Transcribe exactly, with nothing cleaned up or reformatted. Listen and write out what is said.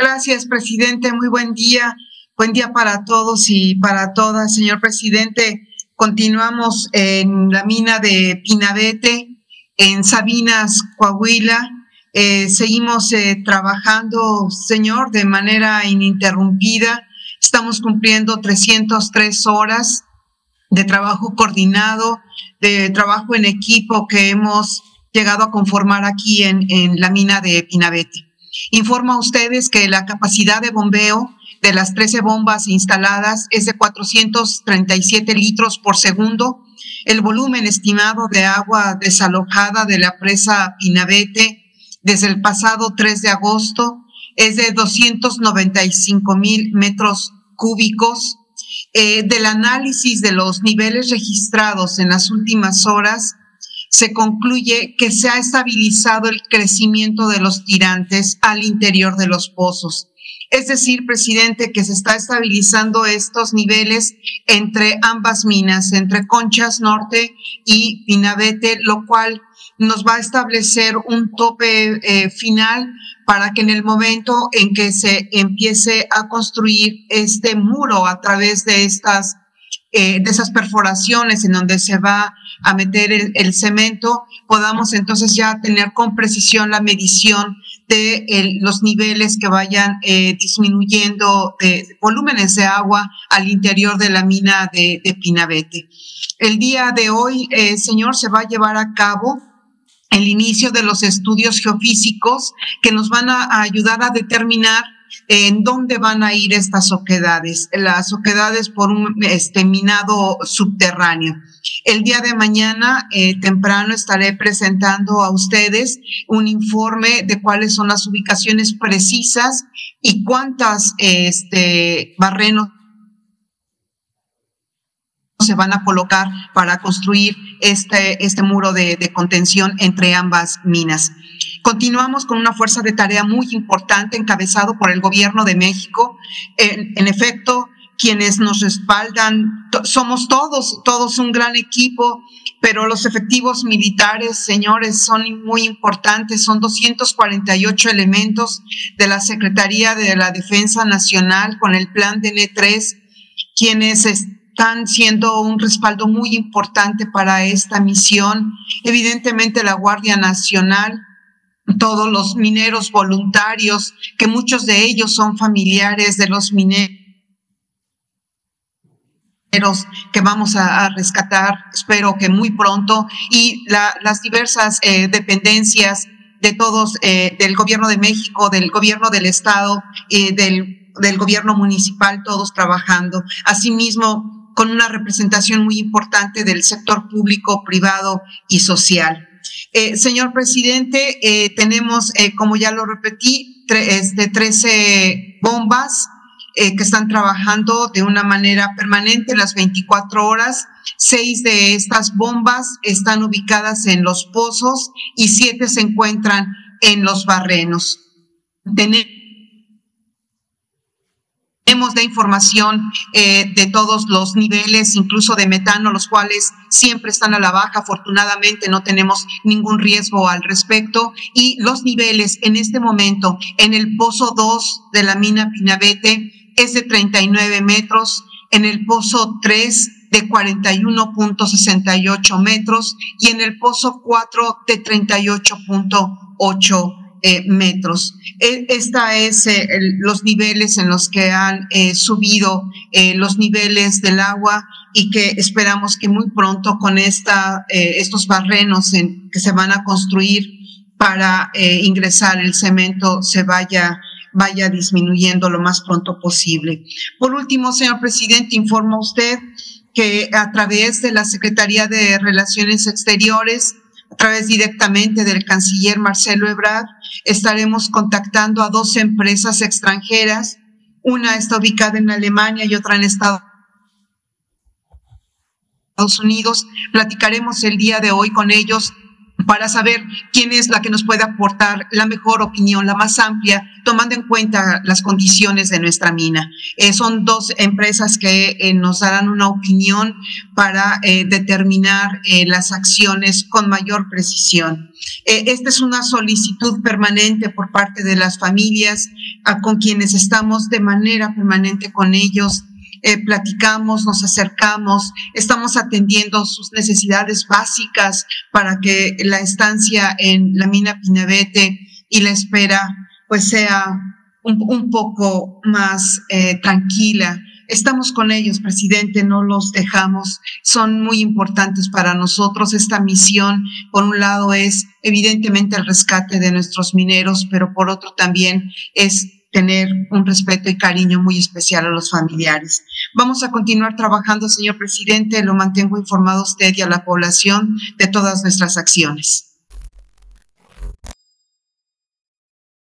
Gracias, presidente. Muy buen día. Buen día para todos y para todas. Señor presidente, continuamos en la mina de Pinabete, en Sabinas, Coahuila. Eh, seguimos eh, trabajando, señor, de manera ininterrumpida. Estamos cumpliendo trescientas tres horas de trabajo coordinado, de trabajo en equipo que hemos llegado a conformar aquí en, en la mina de Pinabete. Informo a ustedes que la capacidad de bombeo de las trece bombas instaladas es de cuatrocientos treinta y siete litros por segundo. El volumen estimado de agua desalojada de la presa Pinabete desde el pasado tres de agosto es de doscientos noventa y cinco mil metros cúbicos. Eh, del análisis de los niveles registrados en las últimas horas, se concluye que se ha estabilizado el crecimiento de los tirantes al interior de los pozos. Es decir, presidente, que se está estabilizando estos niveles entre ambas minas, entre Conchas Norte y Pinabete, lo cual nos va a establecer un tope eh, final para que en el momento en que se empiece a construir este muro a través de estas Eh, de esas perforaciones en donde se va a meter el, el cemento, podamos entonces ya tener con precisión la medición de el, los niveles que vayan eh, disminuyendo eh, volúmenes de agua al interior de la mina de, de Pinabete. El día de hoy, eh, señor, se va a llevar a cabo el inicio de los estudios geofísicos que nos van a, a ayudar a determinar en dónde van a ir estas oquedades, las oquedades por un este, minado subterráneo. El día de mañana, eh, temprano, estaré presentando a ustedes un informe de cuáles son las ubicaciones precisas y cuántas este, barrenos se van a colocar para construir este, este muro de, de contención entre ambas minas. Continuamos con una fuerza de tarea muy importante encabezado por el Gobierno de México. En, en efecto, quienes nos respaldan, to- somos todos, todos un gran equipo, pero los efectivos militares, señores, son muy importantes. Son doscientos cuarenta y ocho elementos de la Secretaría de la Defensa Nacional con el Plan D N tres, quienes están siendo un respaldo muy importante para esta misión. Evidentemente, la Guardia Nacional, todos los mineros voluntarios, que muchos de ellos son familiares de los mineros que vamos a, a rescatar, espero que muy pronto, y la, las diversas eh, dependencias de todos, eh, del Gobierno de México, del Gobierno del Estado, eh, del, del Gobierno municipal, todos trabajando. Asimismo, con una representación muy importante del sector público, privado y social. Eh, señor presidente, eh, tenemos, eh, como ya lo repetí, tre este, trece bombas eh, que están trabajando de una manera permanente las veinticuatro horas. Seis de estas bombas están ubicadas en los pozos y siete se encuentran en los barrenos. Tenemos Tenemos la información eh, de todos los niveles, incluso de metano, los cuales siempre están a la baja. Afortunadamente no tenemos ningún riesgo al respecto. Y los niveles en este momento en el pozo dos de la mina Pinabete es de treinta y nueve metros, en el pozo tres de cuarenta y uno punto sesenta y ocho metros y en el pozo cuatro de treinta y ocho punto ocho metros. Eh, metros. Eh, esta es eh, el, los niveles en los que han eh, subido eh, los niveles del agua y que esperamos que muy pronto con esta, eh, estos barrenos en, que se van a construir para eh, ingresar el cemento se vaya, vaya disminuyendo lo más pronto posible. Por último, señor presidente, informo a usted que a través de la Secretaría de Relaciones Exteriores, a través directamente del canciller Marcelo Ebrard, estaremos contactando a dos empresas extranjeras. Una está ubicada en Alemania y otra en Estados Unidos. Platicaremos el día de hoy con ellos para saber quién es la que nos puede aportar la mejor opinión, la más amplia, tomando en cuenta las condiciones de nuestra mina. Eh, son dos empresas que eh, nos darán una opinión para eh, determinar eh, las acciones con mayor precisión. Eh, esta es una solicitud permanente por parte de las familias a, con quienes estamos de manera permanente con ellos. Eh, platicamos, nos acercamos, estamos atendiendo sus necesidades básicas para que la estancia en la mina Pinabete y la espera pues sea un, un poco más eh, tranquila. Estamos con ellos, presidente, no los dejamos, son muy importantes para nosotros. Esta misión, por un lado, es evidentemente el rescate de nuestros mineros, pero por otro también es tener un respeto y cariño muy especial a los familiares. Vamos a continuar trabajando, señor presidente, lo mantengo informado a usted y a la población de todas nuestras acciones.